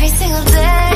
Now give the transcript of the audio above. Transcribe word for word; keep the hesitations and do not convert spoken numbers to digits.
every single day.